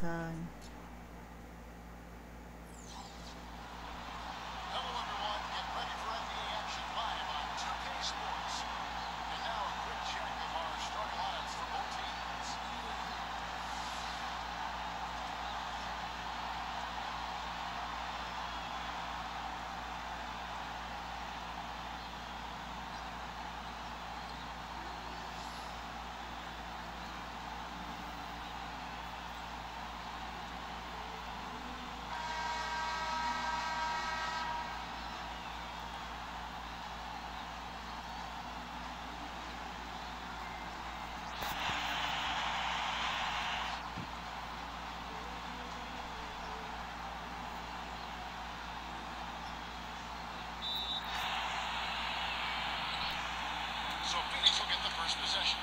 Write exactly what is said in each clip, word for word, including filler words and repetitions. time. So Phoenix will get the first possession.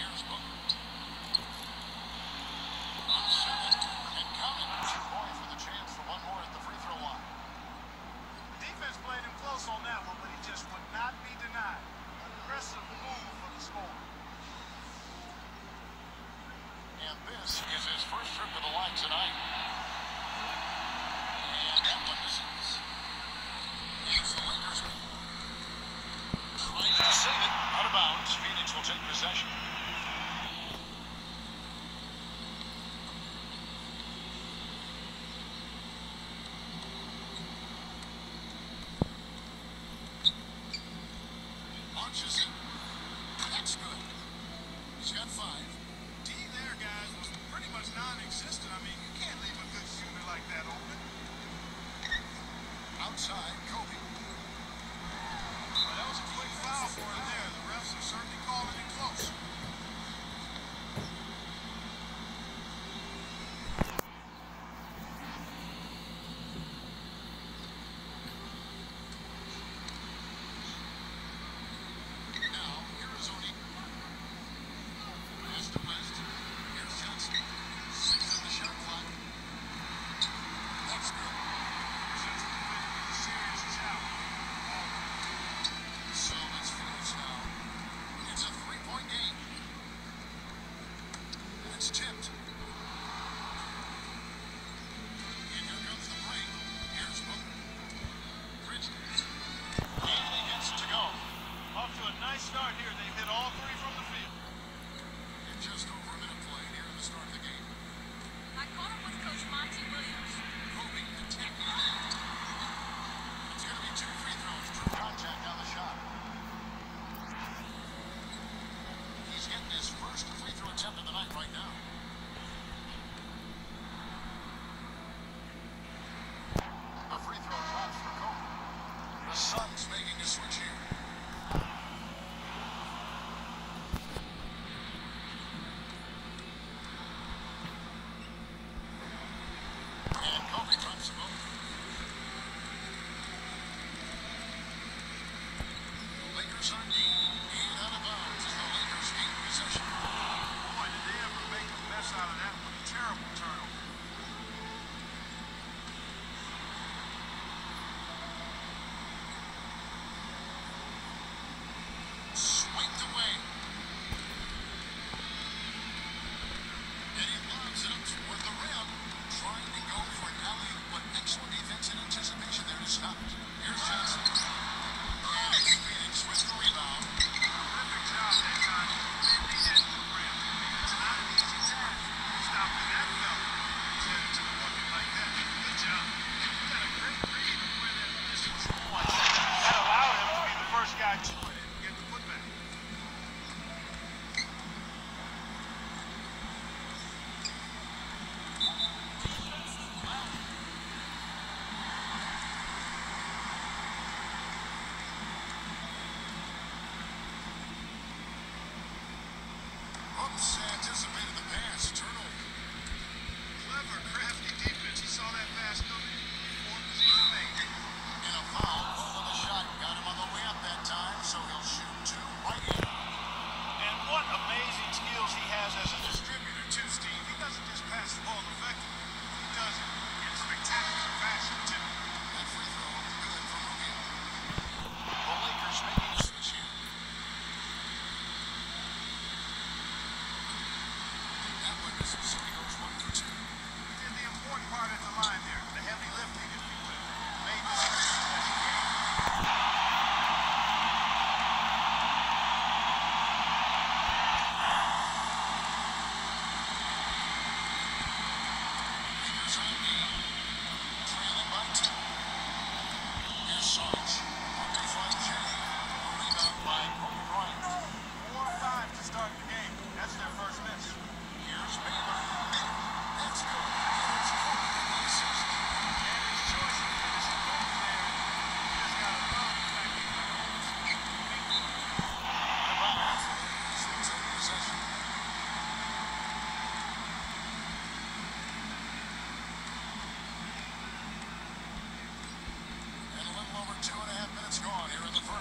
Here's Booker. Unsuited and coming. Boy, for the chance for one more at the free throw line. Defense played him close on that one, but he just would not be denied. An aggressive move for the score. And this is his first trip to the line tonight. And that one misses. It's the Lakers. Trying to save it. Out of bounds, Phoenix will take possession. Launches it. That's good. He's got five. D there, guys, was pretty much non-existent. I mean, you can't leave a good shooter like that open. Outside, Kobe. Well, that was a quick foul for him there. The refs are certainly calling it close. Game.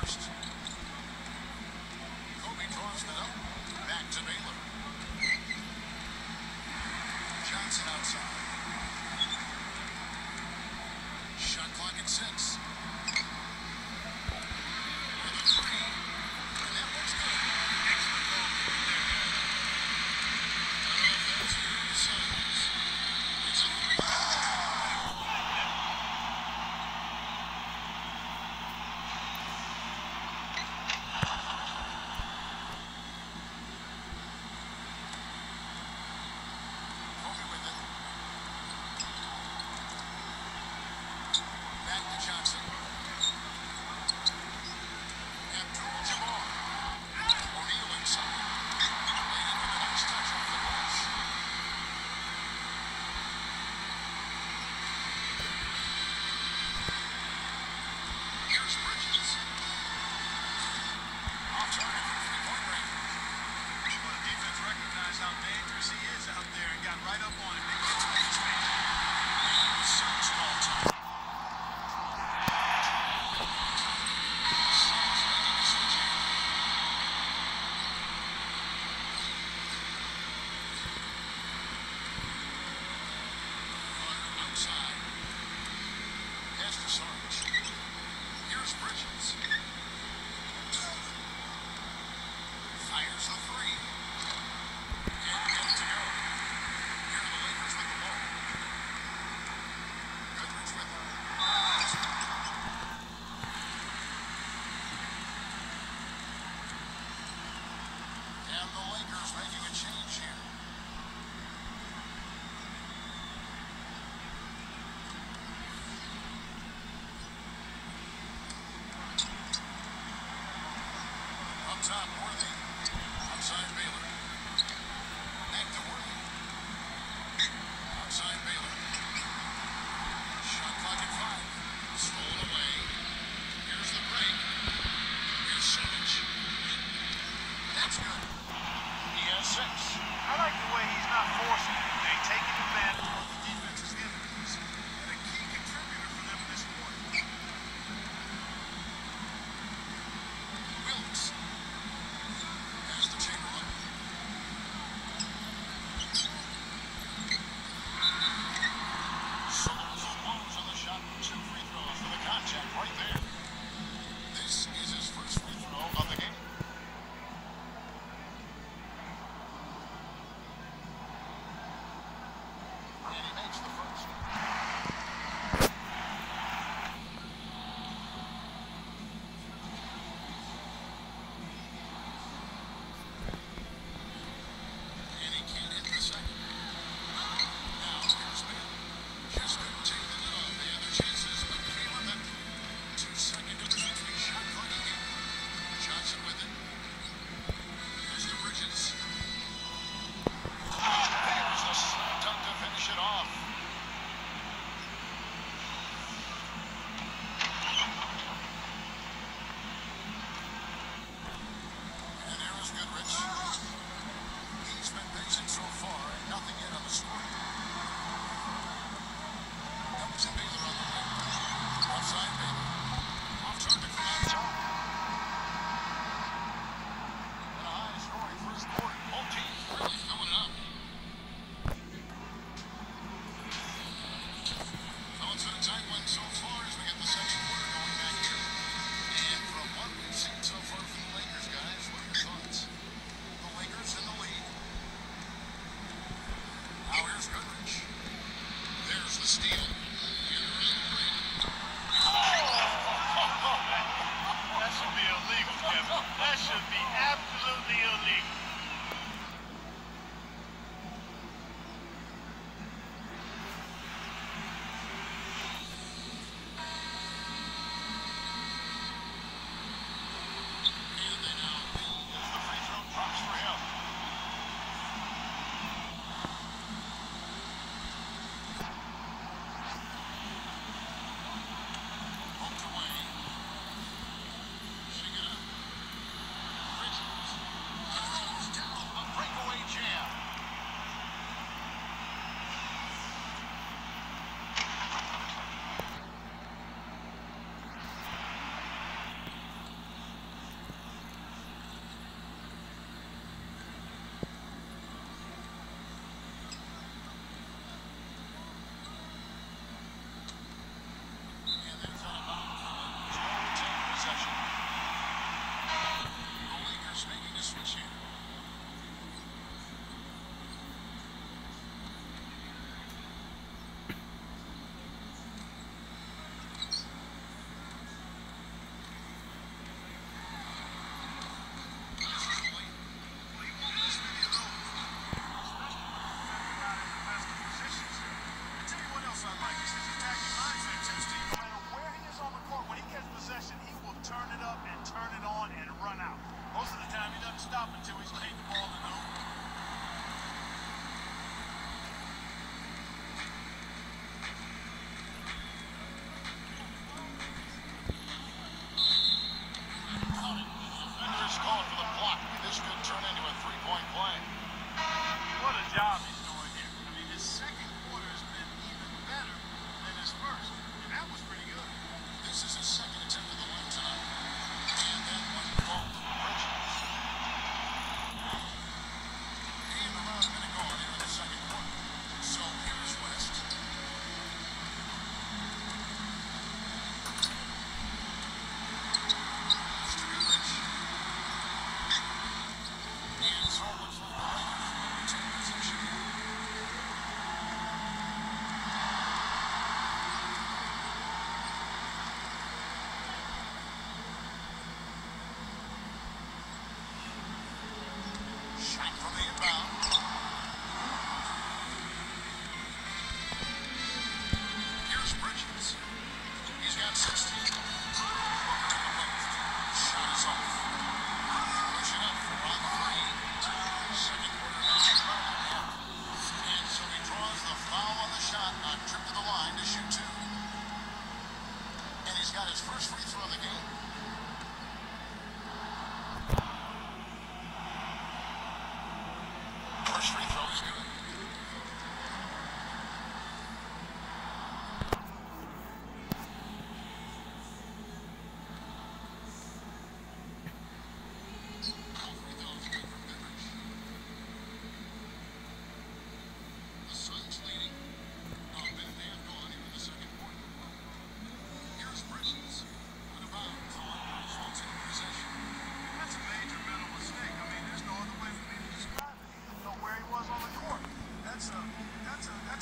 first. Kobe draws it up. Back to Baylor. Johnson outside. Shot clock at six.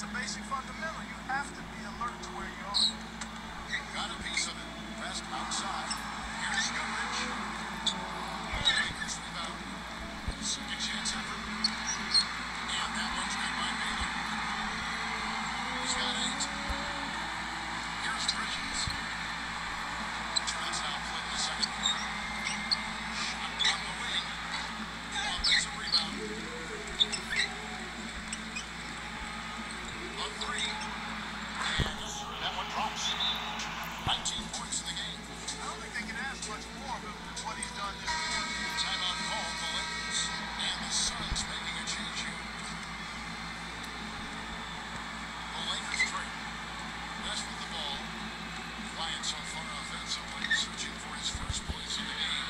a basic fundamental. You have to be alert to where you are. You got a piece of it. Rest outside. Here's your rich. Lakers without. Second chance effort. And that one's good by Baylor. He's got eight. Here's Bridges. Tries to outplay the second quarter. Shot on the wing. Offensive rebound. Three. And that one drops. nineteen points in the game. I don't think they can ask much more than what he's done this game. Timeout call for the Lakers. And the Suns making a change here. The Lakers trail. Best with the ball. Bryant so far offensively, searching for his first place in the game.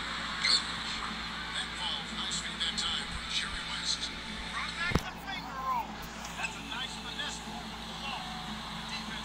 That ball, nice feed that time from Jerry West. Run back the finger roll. That's a nice finesse move. The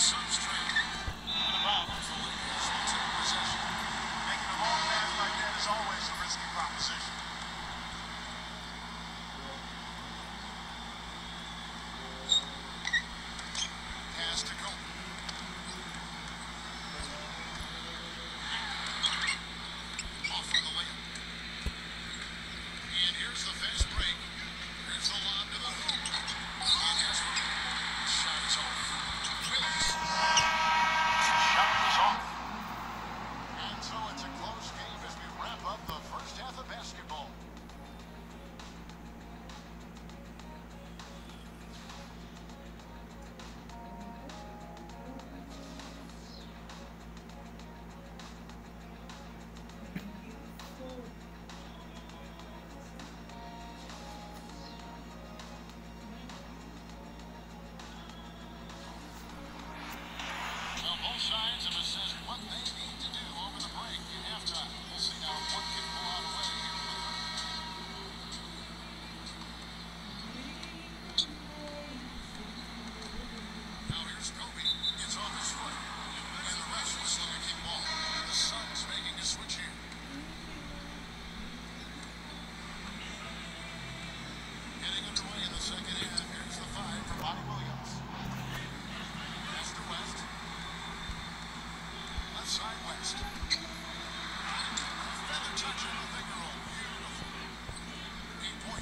Suns trail.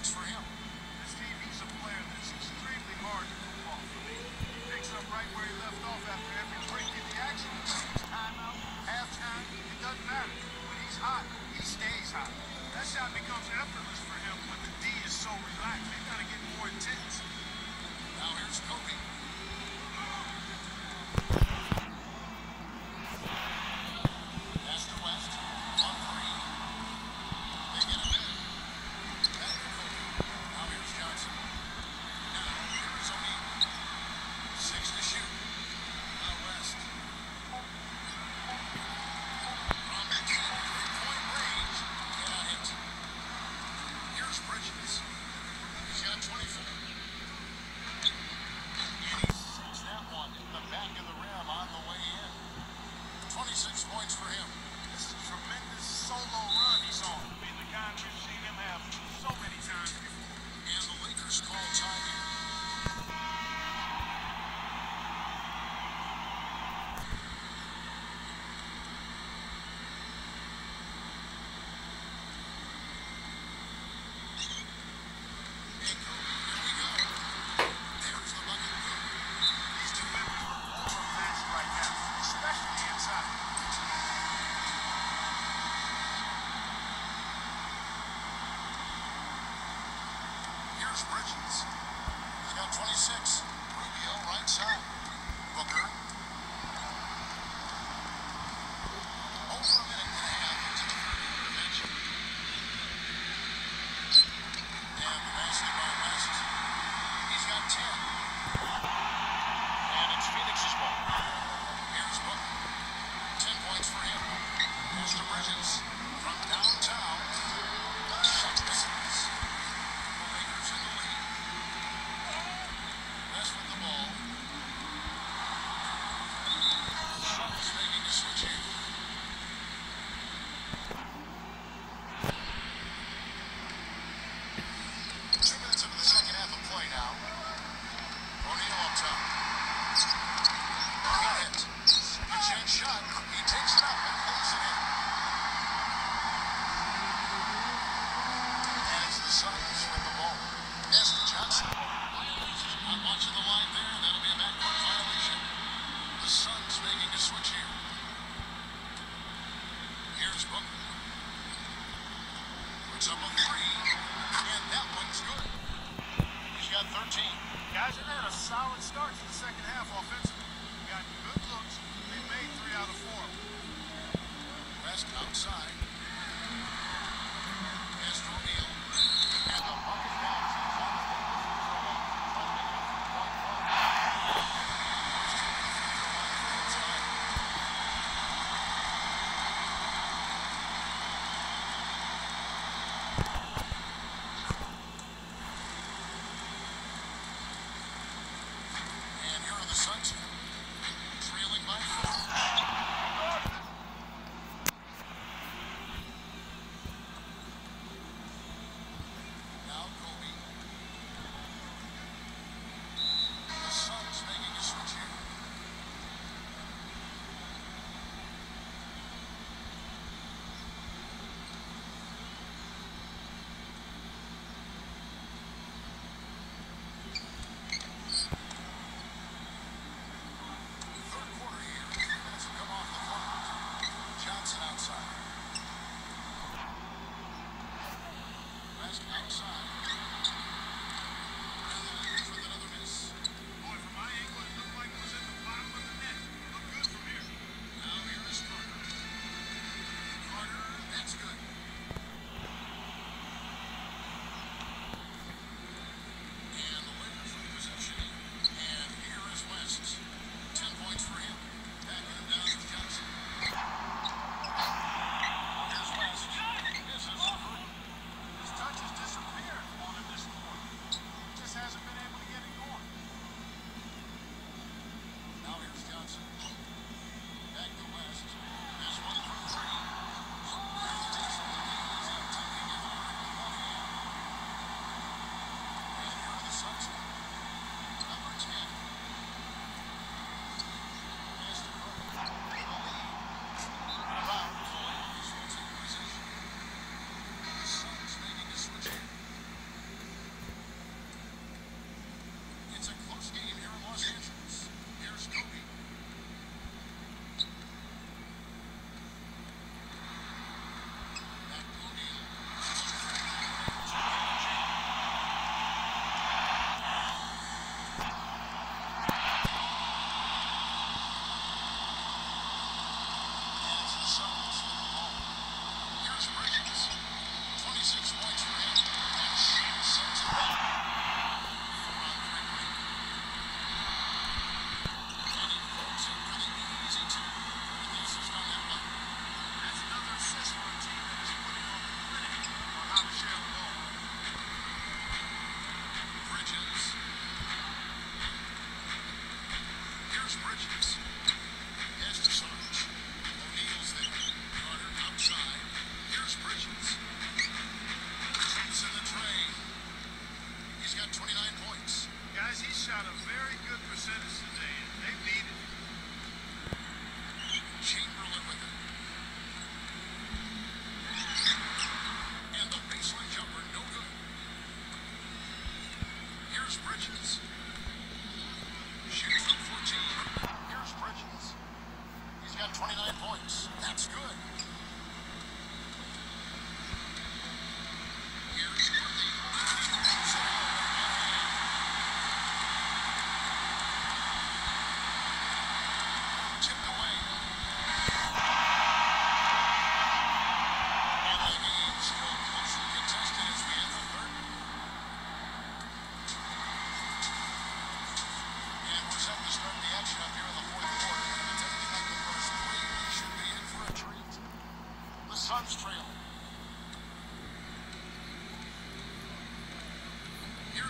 six for him. This team needs a player that is extremely hard to move off. He picks up right where he left off after every break in the action. Timeout, halftime, it doesn't matter. When he's hot, he stays hot. That shot becomes effortless for him, but the D is so relaxed. They've got to get more intense. Now here's Kobe.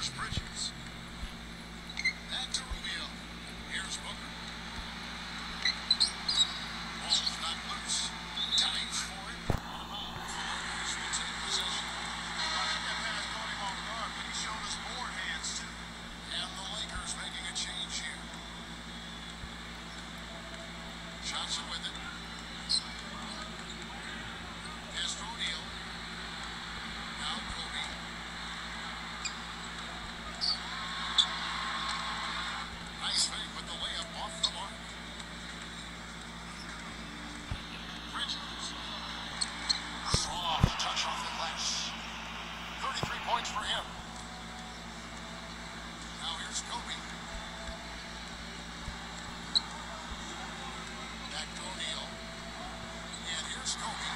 Here's Bridges. Back to Rubio. Here's Booker. Ball's not loose. Dives for it. Lopez will take possession. I think that pass caught him off guard, but he showed us more hands too. And the Lakers making a change here. Johnson with it. Pass to O'Neal. Now Kobe. Nice fake with the layup off the mark. Bridges. Strong touch off the glass. thirty-three points for him. Now here's Kobe. Back to O'Neal. And here's Kobe.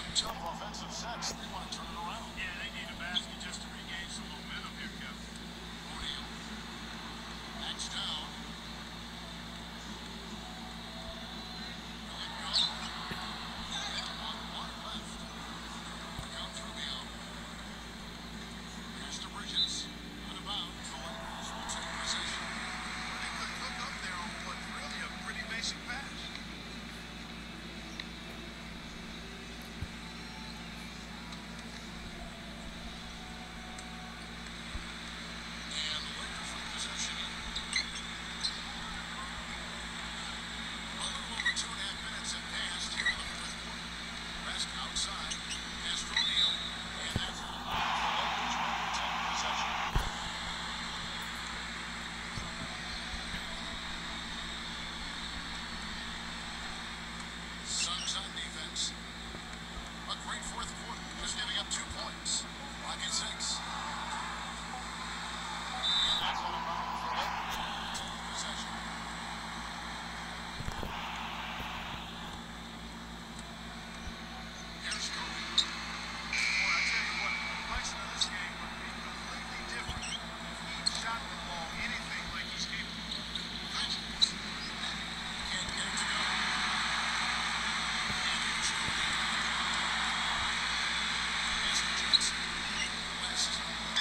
Some tough offensive sets. They want to turn it around. Yeah, they need a basket just to regain some momentum here, Kevin. O'Neal. Backs down. West.